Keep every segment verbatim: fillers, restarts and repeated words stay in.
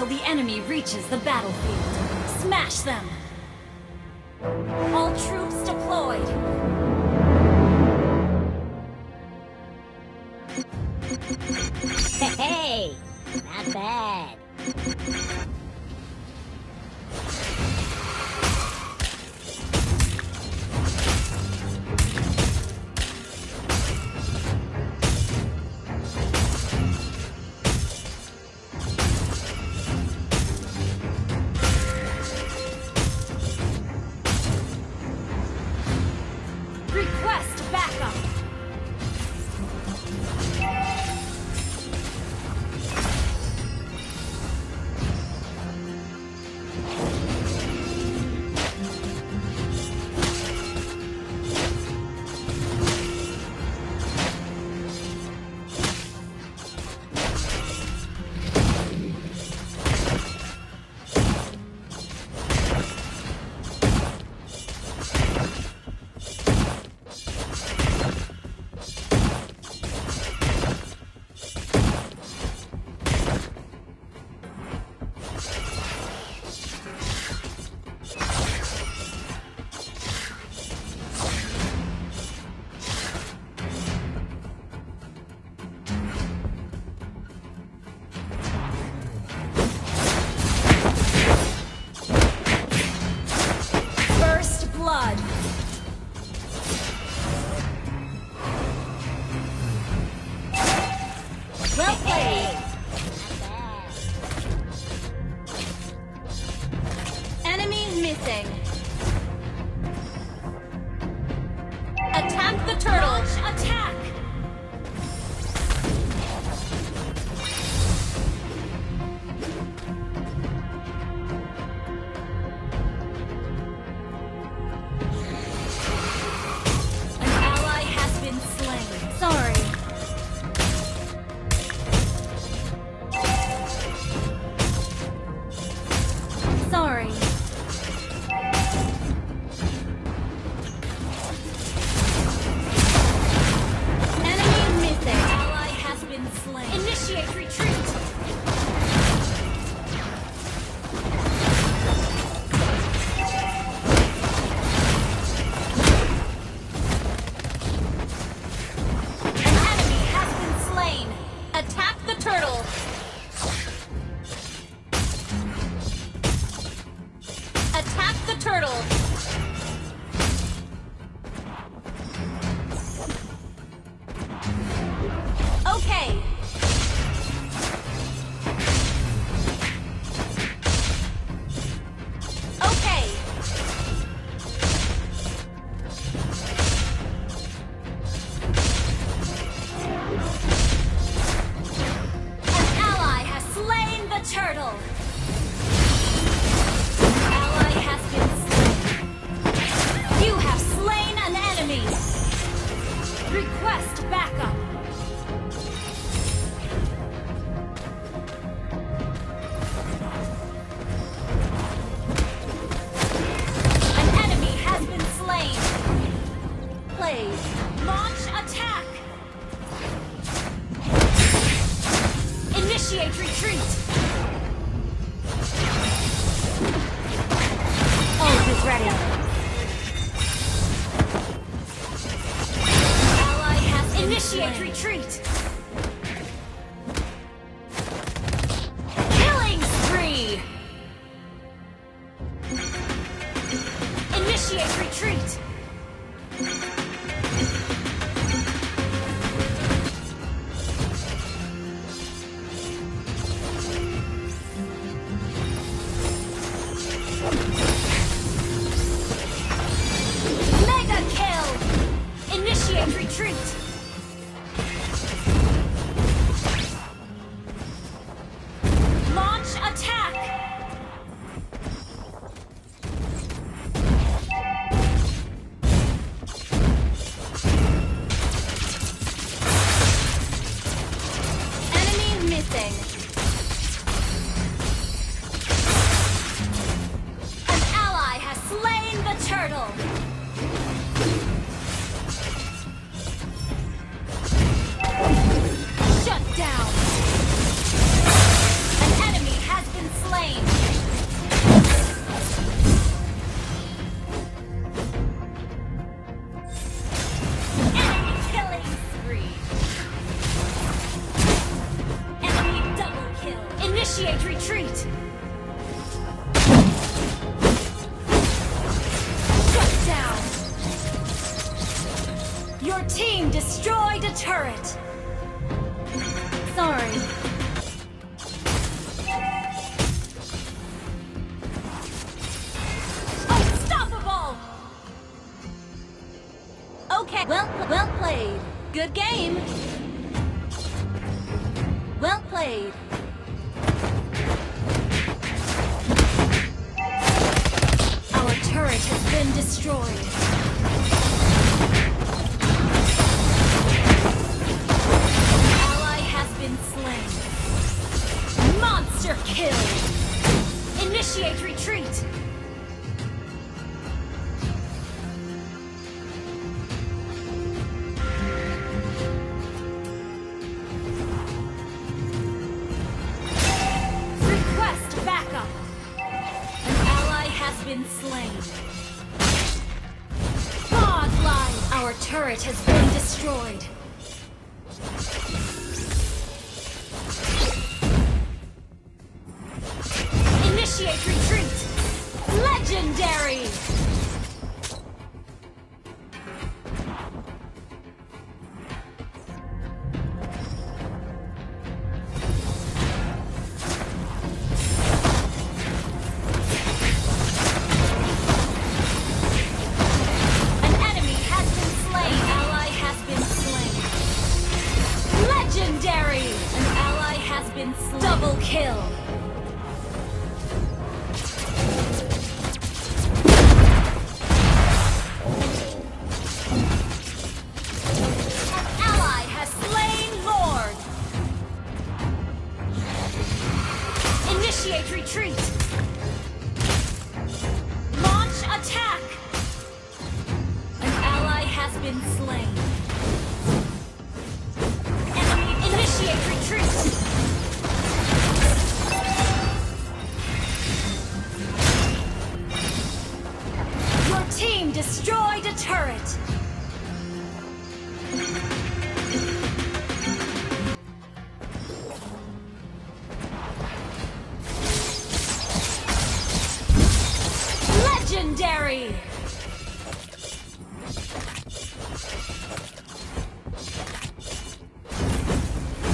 until the enemy reaches the battlefield. Smash them! All troops deployed! Hey! Not bad! Mega kill! Initiate retreat! Engage retreat! Shut down! Your team destroyed a turret! Sorry. Unstoppable! Okay, well, well played. Good game. Well played. Our turret has been destroyed. Monster kill! Initiate retreat! Request backup! An ally has been slain. Godlike! Our turret has been destroyed. Initiate retreat! Legendary! Initiate retreat! Launch attack! An ally has been slain. Enemy initiate retreat! Your team destroyed a turret! Legendary!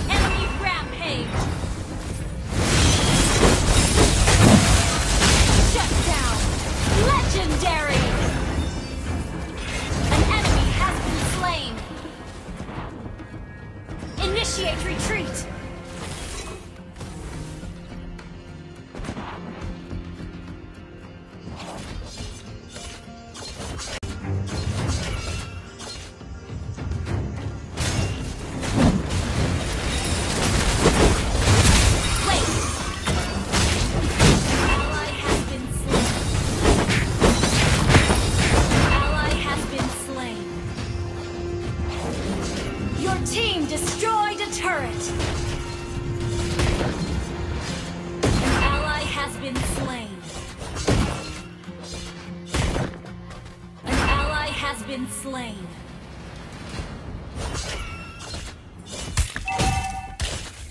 Enemy rampage! Shut down! Legendary! An enemy has been slain! Initiate retreat! Been slain.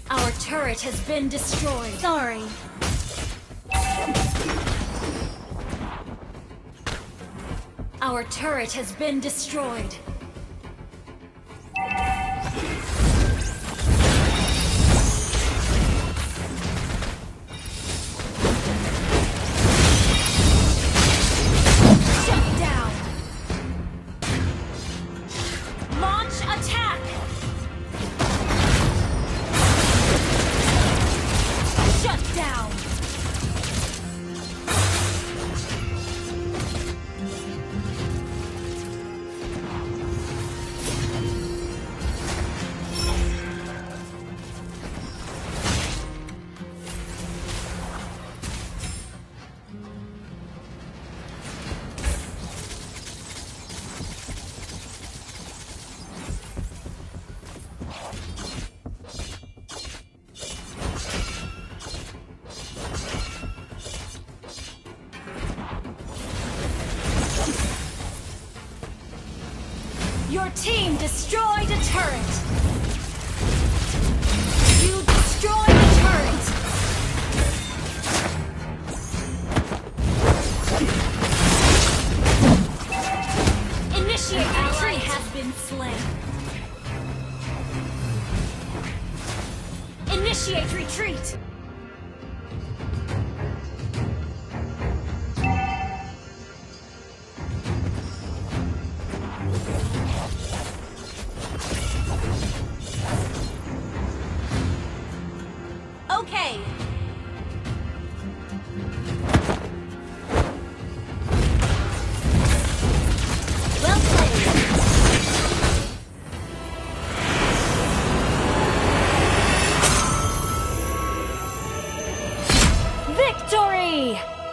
Our turret has been destroyed. Sorry. Our turret has been destroyed. Your team destroyed a turret! You destroyed a turret! Initiate retreat! Okay! Victory!